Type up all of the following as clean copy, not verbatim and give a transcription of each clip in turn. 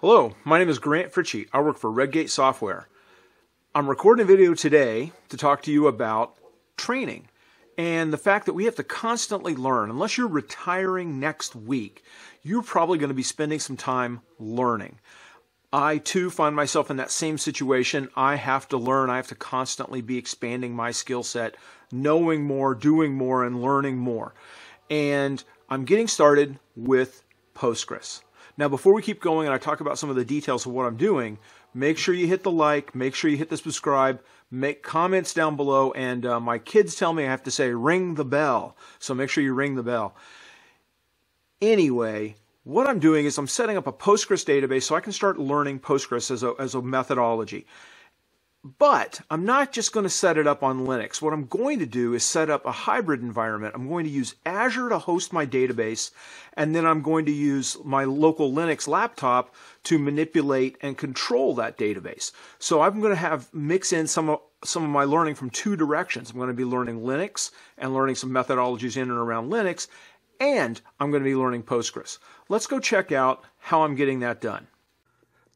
Hello, my name is Grant Fritchey. I work for Redgate Software. I'm recording a video today to talk to you about training and the fact that we have to constantly learn. Unless you're retiring next week, you're probably going to be spending some time learning. I too find myself in that same situation. I have to learn. I have to constantly be expanding my skill set, knowing more, doing more, and learning more. And I'm getting started with Postgres. Now, before we keep going and I talk about some of the details of what I'm doing, make sure you hit the like, make sure you hit the subscribe, make comments down below, and my kids tell me I have to say ring the bell, so make sure you ring the bell. Anyway, what I'm doing is I'm setting up a Postgres database so I can start learning Postgres as a methodology. But I'm not just going to set it up on Linux. What I'm going to do is set up a hybrid environment. I'm going to use Azure to host my database, and then I'm going to use my local Linux laptop to manipulate and control that database. So I'm going to mix in some of my learning from two directions. I'm going to be learning Linux and learning some methodologies in and around Linux, and I'm going to be learning Postgres. Let's go check out how I'm getting that done.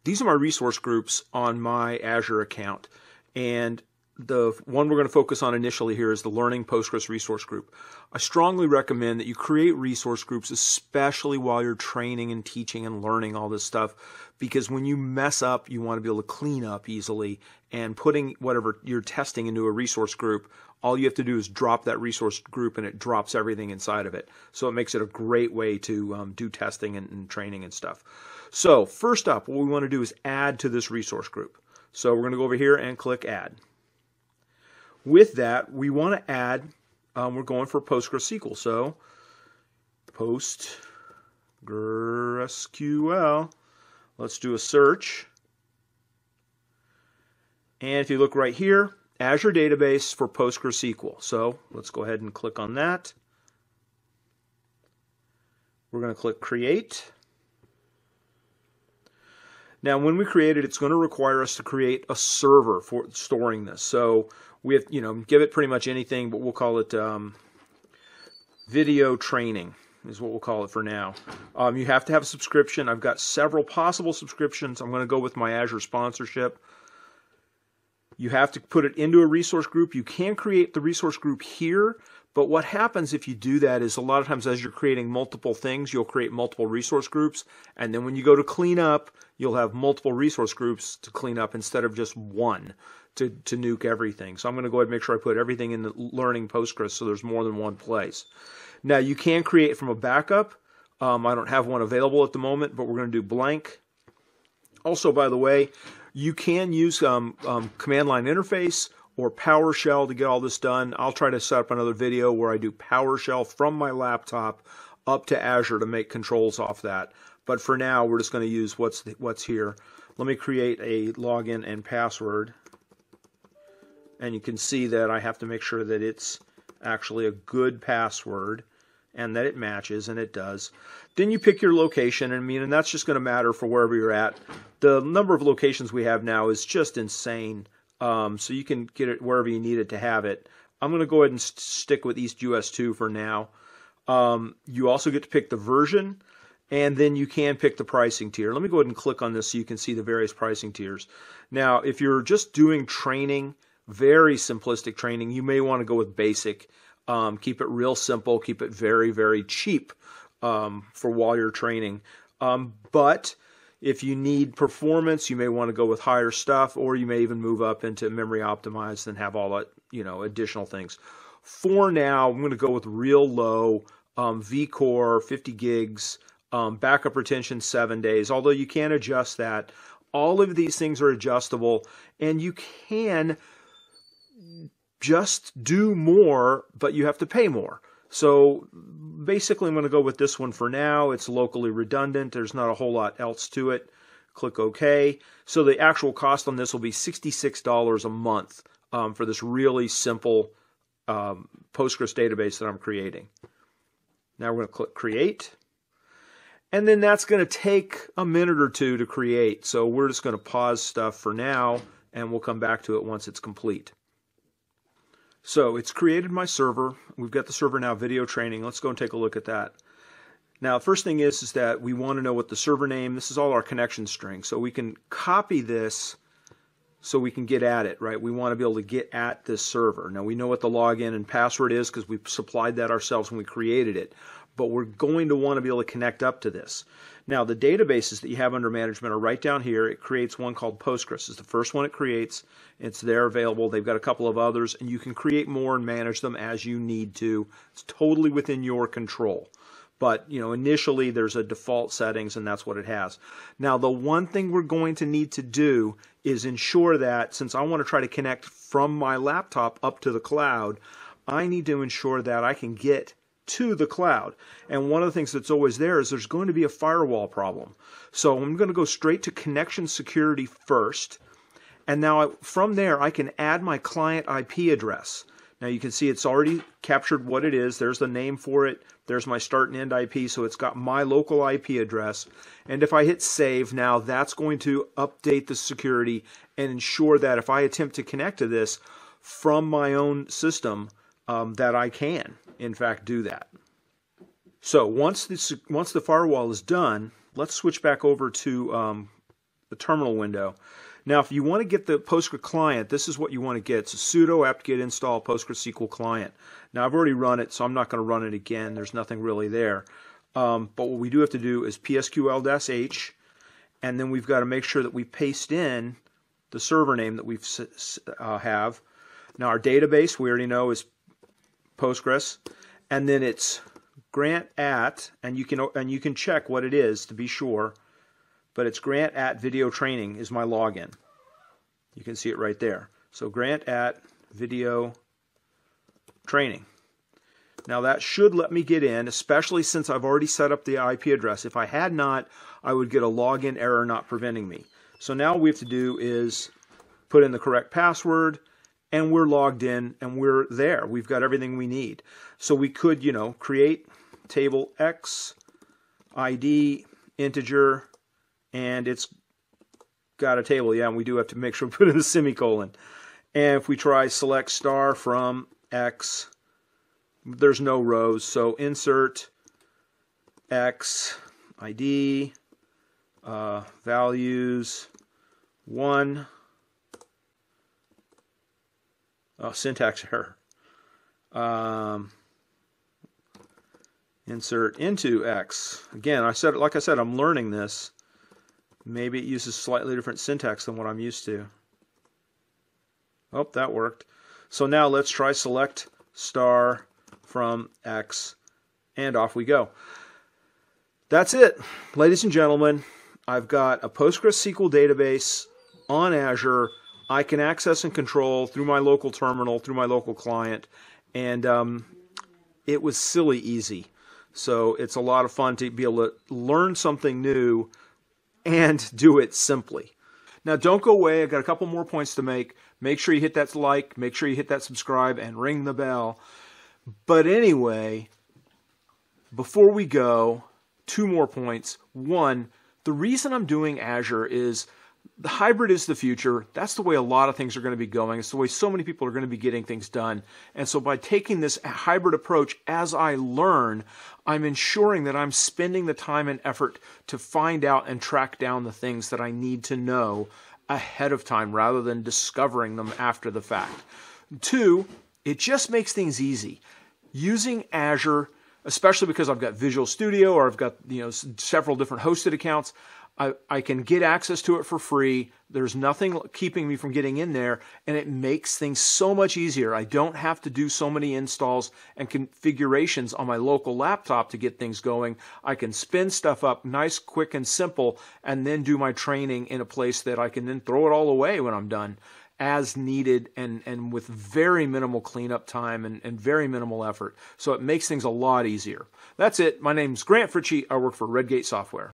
These are my resource groups on my Azure account, and the one we're going to focus on initially here is the Learning Postgres resource group. I strongly recommend that you create resource groups, especially while you're training and teaching and learning all this stuff, because when you mess up, you want to be able to clean up easily, and putting whatever you're testing into a resource group, all you have to do is drop that resource group and it drops everything inside of it. So it makes it a great way to do testing and training and stuff. So first up, what we want to do is add to this resource group. So we're going to go over here and click add. With that, we want to add, we're going for PostgreSQL. So PostgreSQL, let's do a search. And if you look right here, Azure Database for PostgreSQL. So let's go ahead and click on that. We're going to click create. Now, when we create it, it's going to require us to create a server for storing this. So we have, you know, give it pretty much anything, but we'll call it video training is what we'll call it for now. You have to have a subscription. I've got several possible subscriptions. I'm going to go with my Azure sponsorship. You have to put it into a resource group. You can create the resource group here, but what happens if you do that is a lot of times as you're creating multiple things, you'll create multiple resource groups, and then when you go to clean up, you'll have multiple resource groups to clean up instead of just one to nuke everything. So I'm going to go ahead and make sure I put everything in the Learning Postgres so there's more than one place. Now, you can create from a backup. I don't have one available at the moment, but we're going to do blank. Also, by the way, you can use command line interface or PowerShell to get all this done. I'll try to set up another video where I do PowerShell from my laptop up to Azure to make controls off that. But for now, we're just going to use what's here. Let me create a login and password. And you can see that I have to make sure that it's actually a good password and that it matches, and it does. Then you pick your location, and that's just going to matter for wherever you're at. The number of locations we have now is just insane, so you can get it wherever you need it to have it. I'm going to go ahead and stick with East US 2 for now. You also get to pick the version, and then you can pick the pricing tier. Let me go ahead and click on this so you can see the various pricing tiers. Now, if you're just doing training, very simplistic training, you may want to go with basic. Keep it real simple, keep it very, very cheap for while you're training. But if you need performance, you may want to go with higher stuff, or you may even move up into memory optimized and have all that, additional things. For now, I'm going to go with real low, vCore, 50 gigs, backup retention 7 days, although you can adjust that. All of these things are adjustable, and you can just do more, but you have to pay more. So basically, I'm going to go with this one for now. It's locally redundant. There's not a whole lot else to it. Click OK. So the actual cost on this will be $66 a month for this really simple Postgres database that I'm creating. Now we're going to click Create. And then that's going to take a minute or two to create. So we're just going to pause stuff for now, and we'll come back to it once it's complete. So it's created my server. We've got the server now, video training. Let's go and take a look at that. Now, first thing is that we want to know what the server name, this is all our connection string, so we can copy this so we can get at it, right? We want to be able to get at this server. Now, we know what the login and password is because we supplied that ourselves when we created it, but we're going to want to be able to connect up to this. Now, the databases that you have under management are right down here. It creates one called Postgres. It's the first one it creates. It's there available. They've got a couple of others, and you can create more and manage them as you need to. It's totally within your control. But, you know, initially there's a default settings, and that's what it has. Now, the one thing we're going to need to do is ensure that, since I want to try to connect from my laptop up to the cloud, I need to ensure that I can get to the cloud. And one of the things that's always there is there's going to be a firewall problem. So I'm going to go straight to connection security first. And now from there, I can add my client IP address. Now you can see it's already captured what it is. There's the name for it. There's my start and end IP. So it's got my local IP address. And if I hit save now, that's going to update the security and ensure that if I attempt to connect to this from my own system, that I can, in fact, do that. So once the firewall is done, let's switch back over to the terminal window. Now, if you want to get the Postgres client, this is what you want to get. It's a sudo apt-get install PostgreSQL client. Now, I've already run it, so I'm not going to run it again. There's nothing really there. But what we do have to do is psql-h, and then we've got to make sure that we paste in the server name that we have. Now, our database, we already know, is Postgres, and then it's grant at, and you can check what it is to be sure, but it's grant at video training is my login. You can see it right there. So grant at video training. Now that should let me get in, especially since I've already set up the IP address. If I had not, I would get a login error not preventing me. So now what we have to do is put in the correct password, and we're logged in, and we're there. We've got everything we need. So we could, you know, create table X, ID, integer, and it's got a table. Yeah, and we do have to make sure we put in a semicolon. And if we try select star from X, there's no rows. So insert X, ID, values, 1, syntax error. Insert into X. Again, like I said, I'm learning this. Maybe it uses slightly different syntax than what I'm used to. Oh, that worked. So now let's try select star from X, and off we go. That's it. Ladies and gentlemen, I've got a PostgreSQL database on Azure. I can access and control through my local terminal, through my local client, and it was silly easy. So it's a lot of fun to be able to learn something new and do it simply. Now, don't go away. I've got a couple more points to make. Make sure you hit that like, make sure you hit that subscribe, and ring the bell. But anyway, before we go, 2 more points. 1, the reason I'm doing Azure is the hybrid is the future. That's the way a lot of things are going to be going. It's the way so many people are going to be getting things done. And so by taking this hybrid approach, as I learn, I'm ensuring that I'm spending the time and effort to find out and track down the things that I need to know ahead of time rather than discovering them after the fact. 2, it just makes things easy. Using Azure, especially because I've got Visual Studio or I've got, you know, several different hosted accounts, I can get access to it for free. There's nothing keeping me from getting in there, and it makes things so much easier. I don't have to do so many installs and configurations on my local laptop to get things going. I can spin stuff up nice, quick, and simple, and then do my training in a place that I can then throw it all away when I'm done as needed and with very minimal cleanup time and very minimal effort. So it makes things a lot easier. That's it. My name's Grant Fritchey. I work for Redgate Software.